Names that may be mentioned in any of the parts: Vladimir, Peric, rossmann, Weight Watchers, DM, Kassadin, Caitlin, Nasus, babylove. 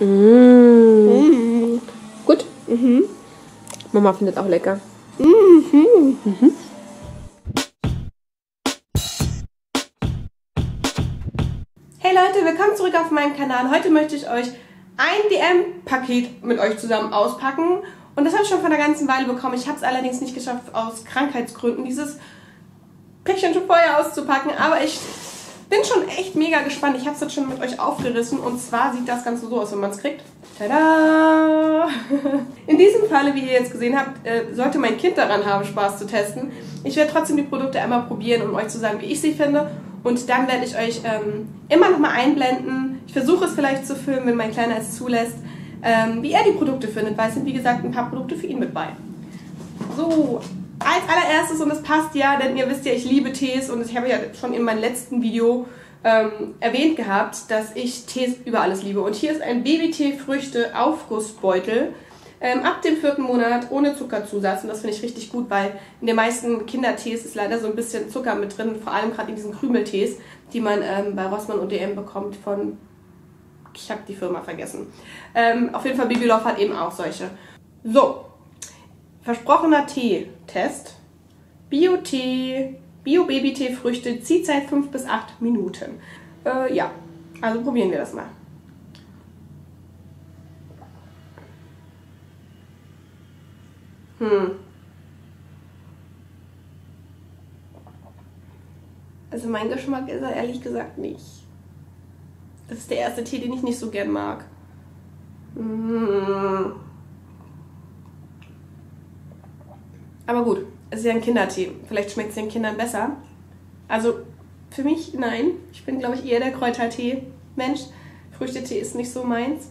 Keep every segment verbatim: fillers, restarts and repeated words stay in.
Mm. Mm. Gut? Mhm. Mama findet auch lecker. Mhm. Mhm. Hey Leute, willkommen zurück auf meinem Kanal. Heute möchte ich euch ein D M-Paket mit euch zusammen auspacken. Und das habe ich schon vor einer ganzen Weile bekommen. Ich habe es allerdings nicht geschafft, aus Krankheitsgründen dieses Päckchen schon vorher auszupacken. Aber ich bin schon echt mega gespannt. Ich habe es jetzt schon mit euch aufgerissen. Und zwar sieht das Ganze so aus, wenn man es kriegt. Tada! In diesem Falle, wie ihr jetzt gesehen habt, sollte mein Kind daran haben, Spaß zu testen. Ich werde trotzdem die Produkte einmal probieren, um euch zu sagen, wie ich sie finde. Und dann werde ich euch ähm, immer nochmal einblenden. Ich versuche es vielleicht zu filmen, wenn mein Kleiner es zulässt. Ähm, wie er die Produkte findet, weil es sind wie gesagt ein paar Produkte für ihn mit bei. So, als allererstes, und das passt ja, denn ihr wisst ja, ich liebe Tees und das habe ich ja schon in meinem letzten Video ähm, erwähnt gehabt, dass ich Tees über alles liebe. Und hier ist ein Baby-Tee-Früchte-Aufgussbeutel ähm, ab dem vierten Monat ohne Zuckerzusatz und das finde ich richtig gut, weil in den meisten Kindertees ist leider so ein bisschen Zucker mit drin, vor allem gerade in diesen Krümeltees, die man ähm, bei Rossmann und D M bekommt von... Ich habe die Firma vergessen. Ähm, auf jeden Fall, babylove hat eben auch solche. So, versprochener Tee-Test. Bio-Tee, Bio-Baby-Tee-Früchte, Ziehzeit fünf bis acht Minuten. Äh, ja, also probieren wir das mal. Hm. Also mein Geschmack ist er ehrlich gesagt nicht. Das ist der erste Tee, den ich nicht so gern mag. Aber gut, es ist ja ein Kindertee. Vielleicht schmeckt es den Kindern besser. Also für mich, nein. Ich bin, glaube ich, eher der Kräutertee-Mensch. Früchtetee ist nicht so meins.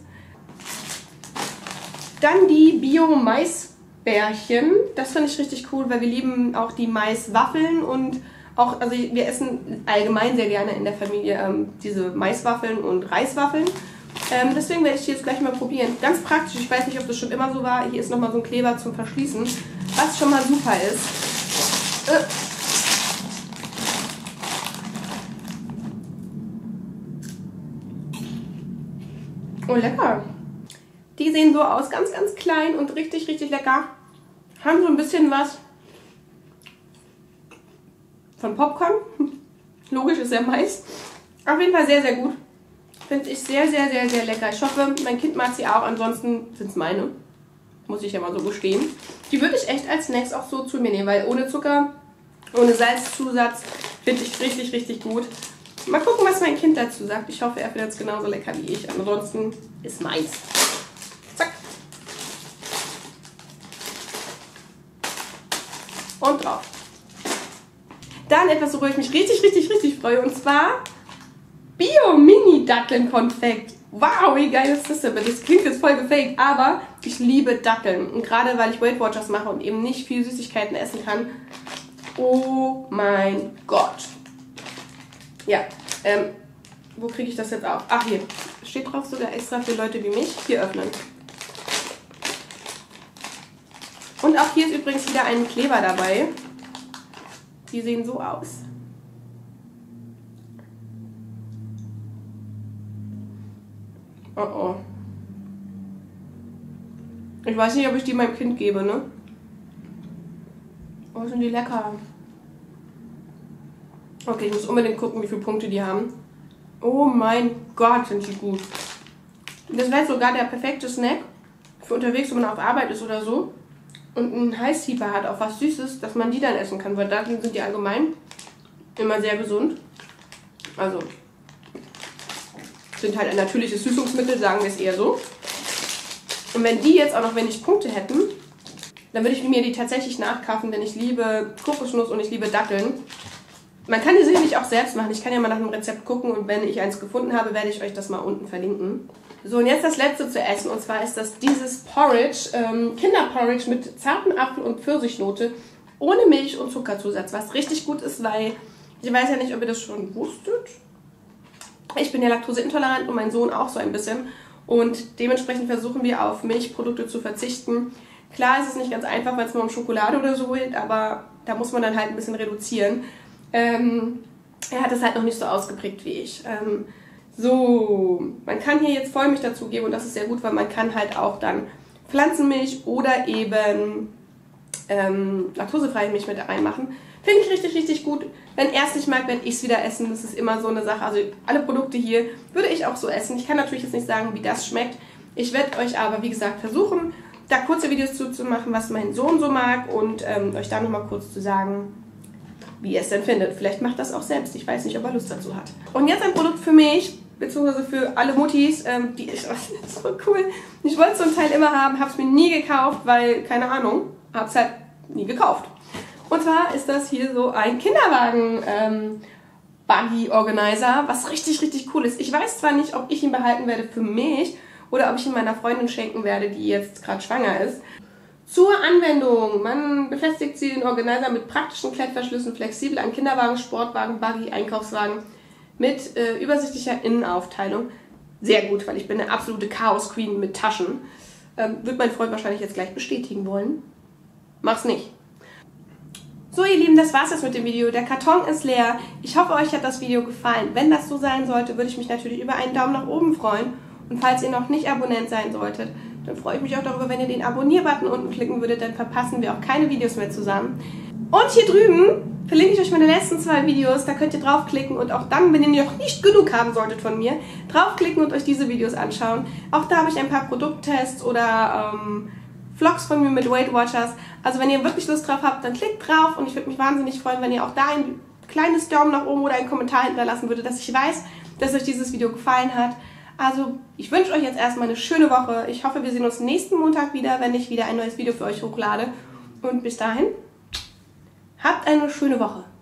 Dann die Bio-Maisbärchen. Das finde ich richtig cool, weil wir lieben auch die Maiswaffeln und... Auch, also wir essen allgemein sehr gerne in der Familie ähm, diese Maiswaffeln und Reiswaffeln. Ähm, deswegen werde ich die jetzt gleich mal probieren. Ganz praktisch, ich weiß nicht, ob das schon immer so war. Hier ist nochmal so ein Kleber zum Verschließen, was schon mal super ist. Äh. Oh, lecker. Die sehen so aus, ganz, ganz klein und richtig, richtig lecker. Haben so ein bisschen was... von Popcorn. Logisch ist ja Mais. Auf jeden Fall sehr, sehr gut. Finde ich sehr, sehr, sehr, sehr lecker. Ich hoffe, mein Kind mag sie auch. Ansonsten sind es meine. Muss ich ja mal so gestehen. Die würde ich echt als Snacks auch so zu mir nehmen, weil ohne Zucker, ohne Salzzusatz finde ich richtig, richtig gut. Mal gucken, was mein Kind dazu sagt. Ich hoffe, er findet es genauso lecker wie ich. Ansonsten ist Mais. Zack. Und drauf. Dann etwas, worüber ich mich richtig, richtig, richtig freue. Und zwar Bio-Mini-Datteln-Konfekt. Wow, wie geil ist das denn? Das klingt jetzt voll gefaked, aber ich liebe Datteln. Und gerade, weil ich Weight Watchers mache und eben nicht viel Süßigkeiten essen kann. Oh mein Gott. Ja, ähm, wo kriege ich das jetzt auf? Ach, hier. Steht drauf sogar extra für Leute wie mich. Hier öffnen. Und auch hier ist übrigens wieder ein Kleber dabei. Die sehen so aus. Oh oh. Ich weiß nicht, ob ich die meinem Kind gebe, ne? Oh, sind die lecker. Okay, ich muss unbedingt gucken, wie viele Punkte die haben. Oh mein Gott, sind die gut. Das wäre sogar der perfekte Snack für unterwegs, wenn man auf Arbeit ist oder so. Und einen Heißhieber hat, auch was Süßes, dass man die dann essen kann. Weil Datteln sind die allgemein immer sehr gesund. Also sind halt ein natürliches Süßungsmittel, sagen wir es eher so. Und wenn die jetzt auch noch wenig Punkte hätten, dann würde ich mir die tatsächlich nachkaufen, denn ich liebe Kokosnuss und ich liebe Datteln. Man kann die sicherlich auch selbst machen. Ich kann ja mal nach einem Rezept gucken und wenn ich eins gefunden habe, werde ich euch das mal unten verlinken. So, und jetzt das letzte zu essen, und zwar ist das dieses Porridge, ähm, Kinderporridge mit zarten Apfel- und Pfirsichnote, ohne Milch und Zuckerzusatz, was richtig gut ist, weil ich weiß ja nicht, ob ihr das schon wusstet. Ich bin ja laktoseintolerant und mein Sohn auch so ein bisschen und dementsprechend versuchen wir auf Milchprodukte zu verzichten. Klar ist es nicht ganz einfach, weil es nur um Schokolade oder so geht, aber da muss man dann halt ein bisschen reduzieren. Ähm, er hat es halt noch nicht so ausgeprägt wie ich. Ähm, So, man kann hier jetzt Vollmilch dazugeben und das ist sehr gut, weil man kann halt auch dann Pflanzenmilch oder eben ähm, laktosefreie Milch mit reinmachen. Finde ich richtig, richtig gut. Wenn er es nicht mag, werde ich es wieder essen. Das ist immer so eine Sache. Also alle Produkte hier würde ich auch so essen. Ich kann natürlich jetzt nicht sagen, wie das schmeckt. Ich werde euch aber, wie gesagt, versuchen, da kurze Videos zuzumachen, was mein Sohn so mag und ähm, euch da nochmal kurz zu sagen, wie er es denn findet. Vielleicht macht das auch selbst. Ich weiß nicht, ob er Lust dazu hat. Und jetzt ein Produkt für mich, beziehungsweise für alle Muttis, ähm, die ich... Das ist so cool. Ich wollte so ein Teil immer haben, habe es mir nie gekauft, weil, keine Ahnung, habe es halt nie gekauft. Und zwar ist das hier so ein Kinderwagen-Buggy-Organizer, ähm, was richtig, richtig cool ist. Ich weiß zwar nicht, ob ich ihn behalten werde für mich oder ob ich ihn meiner Freundin schenken werde, die jetzt gerade schwanger ist. Zur Anwendung. Man befestigt sie den Organizer mit praktischen Klettverschlüssen, flexibel an Kinderwagen, Sportwagen, Buggy, Einkaufswagen mit äh, übersichtlicher Innenaufteilung. Sehr gut, weil ich bin eine absolute Chaos-Queen mit Taschen. Ähm, wird mein Freund wahrscheinlich jetzt gleich bestätigen wollen. Mach's nicht. So ihr Lieben, das war's jetzt mit dem Video. Der Karton ist leer. Ich hoffe, euch hat das Video gefallen. Wenn das so sein sollte, würde ich mich natürlich über einen Daumen nach oben freuen. Und falls ihr noch nicht Abonnent sein solltet, dann freue ich mich auch darüber, wenn ihr den Abonnier-Button unten klicken würdet, dann verpassen wir auch keine Videos mehr zusammen. Und hier drüben verlinke ich euch meine letzten zwei Videos, da könnt ihr draufklicken und auch dann, wenn ihr noch nicht genug haben solltet von mir, draufklicken und euch diese Videos anschauen. Auch da habe ich ein paar Produkttests oder... Ähm, Vlogs von mir mit Weight Watchers. Also wenn ihr wirklich Lust drauf habt, dann klickt drauf und ich würde mich wahnsinnig freuen, wenn ihr auch da ein kleines Daumen nach oben oder einen Kommentar hinterlassen würdet, dass ich weiß, dass euch dieses Video gefallen hat. Also ich wünsche euch jetzt erstmal eine schöne Woche. Ich hoffe, wir sehen uns nächsten Montag wieder, wenn ich wieder ein neues Video für euch hochlade. Und bis dahin, habt eine schöne Woche.